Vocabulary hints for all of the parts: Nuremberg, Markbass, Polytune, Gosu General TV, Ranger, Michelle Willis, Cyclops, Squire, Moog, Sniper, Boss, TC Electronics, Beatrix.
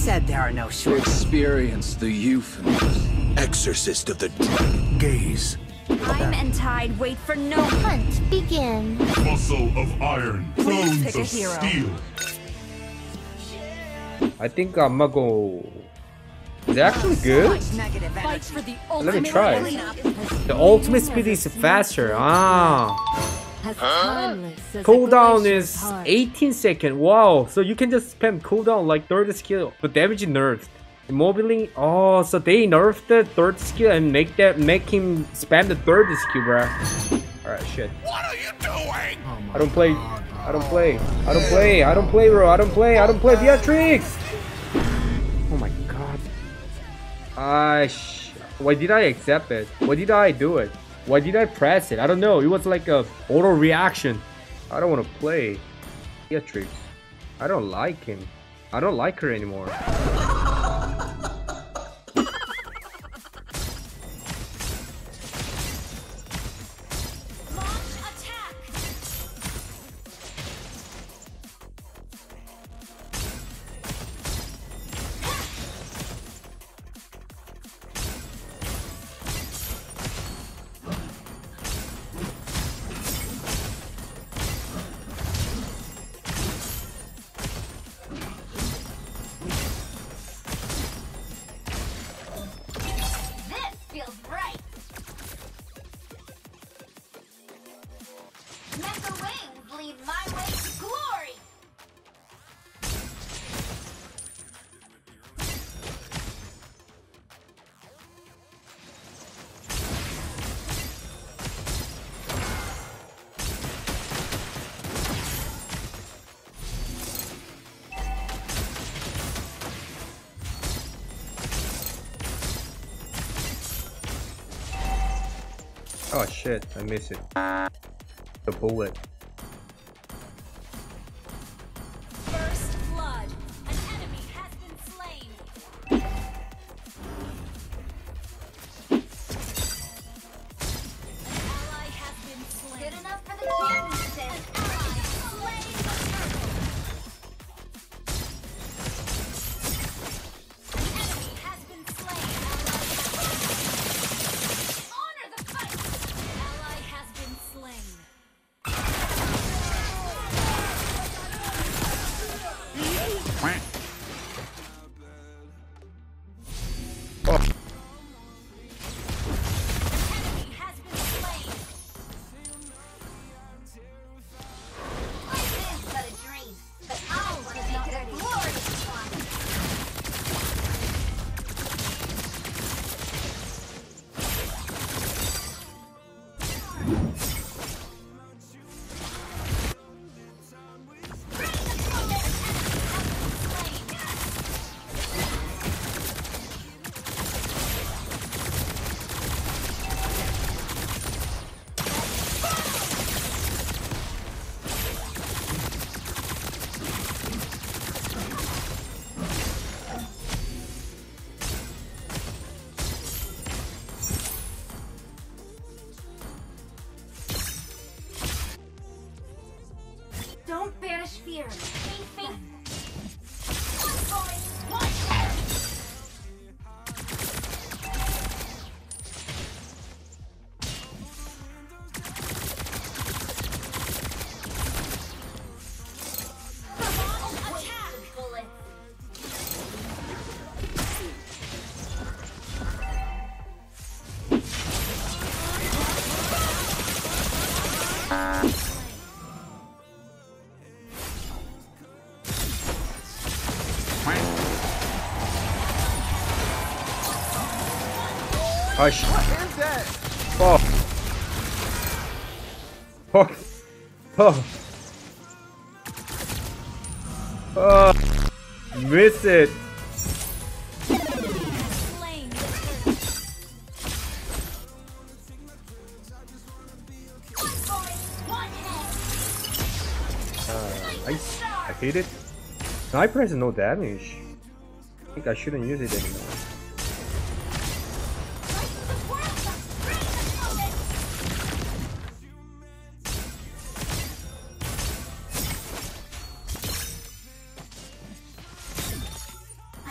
said there are no shorts. Experience the euphemism. Exorcist of the gaze. Time and tide wait for no hunt. Begin. Muscle of iron. Bones of steel. I think I'm gonna go. Is it actually good? Let me try. The ultimate speed is faster. Ah. Cooldown is 18 seconds. Wow. So you can just spam cooldown like third skill. But damage nerfed. Immobility. Oh, so they nerfed the third skill and make him spam the third skill, bruh. Alright, shit. What are you doing? I don't play Beatrix! Oh my god. Why did I accept it? Why did I do it? Why did I press it? I don't know. It was like a auto reaction. I don't want to play Beatrix. I don't like him. I don't like her anymore. Oh shit, I miss it. The bullet. First blood. An enemy has been slain. An ally has been slain. Good enough for the championship. An ally slain the circle. The enemy has been slain. Don't banish fear. Hush. What is that? Fuck. Fuck. Oh. Miss it. I hate it. Sniper has no damage. I think I shouldn't use it anymore. I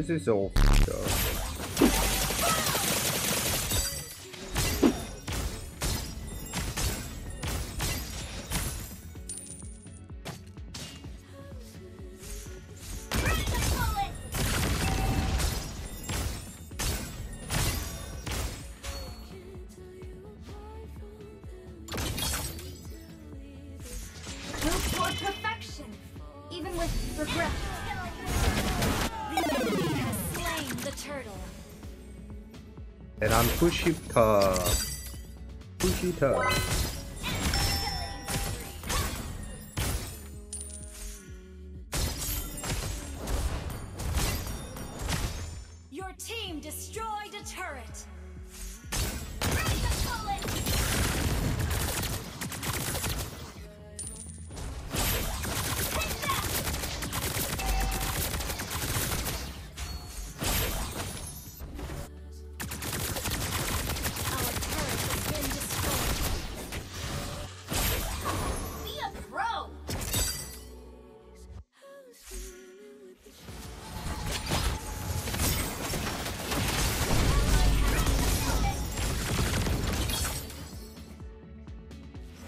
This is all f***ed up. Built for perfection, even with regret. And I'm pushy tough. Pushy tough. Your team destroyed a turret.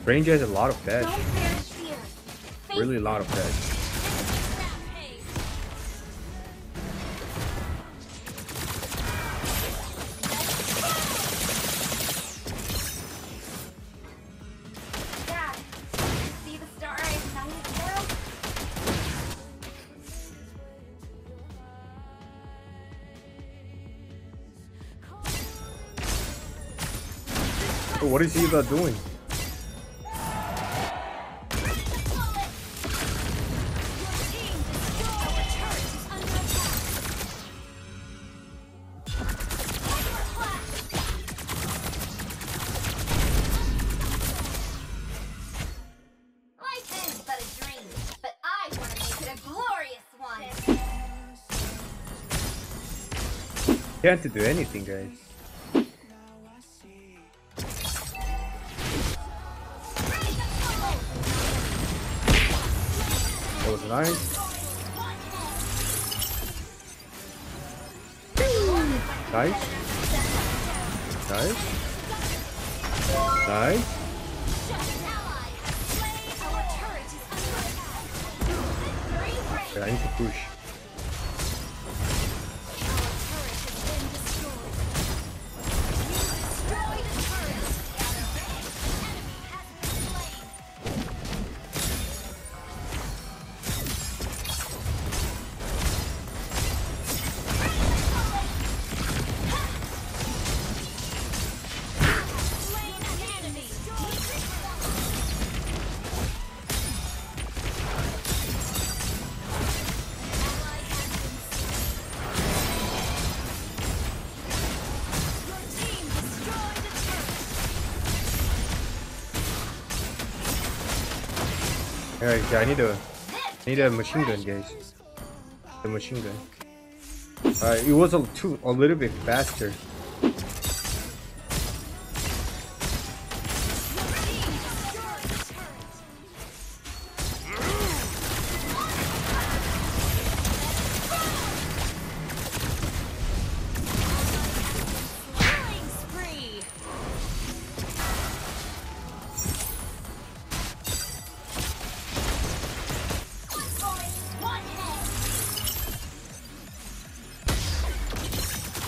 Ranger has a lot of fetch. Really a lot of fetch. Oh, what is he about doing? Can't do anything, guys. That was nice. Nice. Nice. Nice. Okay, I need to push. Alright, yeah, I need a machine gun, guys. The machine gun. Alright, it was a little bit faster.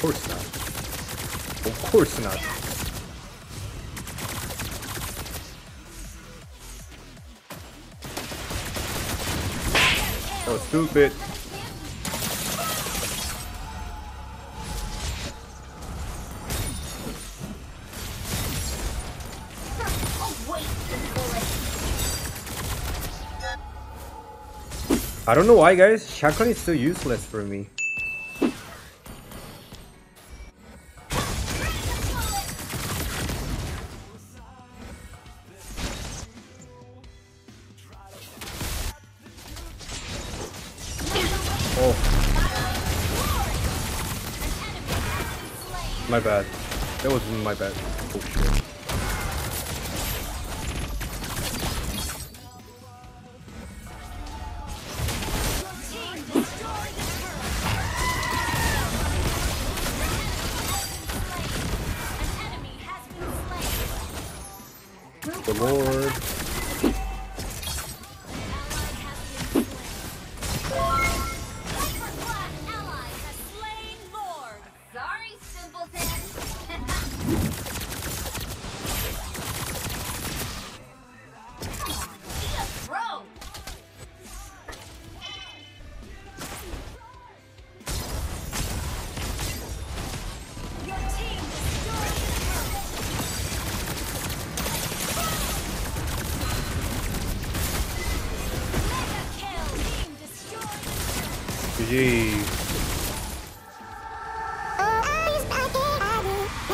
Of course not. Of course not. That was stupid. I don't know why, guys. Shotgun is so useless for me. Oh. My bad. That was my bad. Oh shit. The Lord.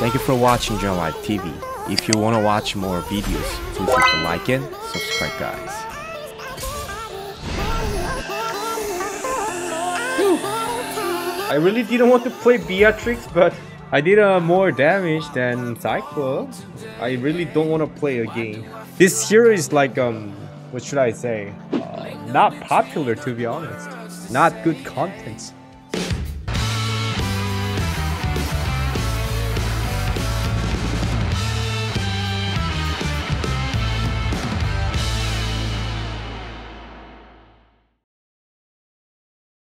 Thank you for watching Gosu General TV. If you want to watch more videos, please hit the like and subscribe, guys. Whew. I really didn't want to play Beatrix, but I did more damage than Cyclops. I really don't want to play again. This hero is like, what should I say? Not popular, to be honest. Not good content.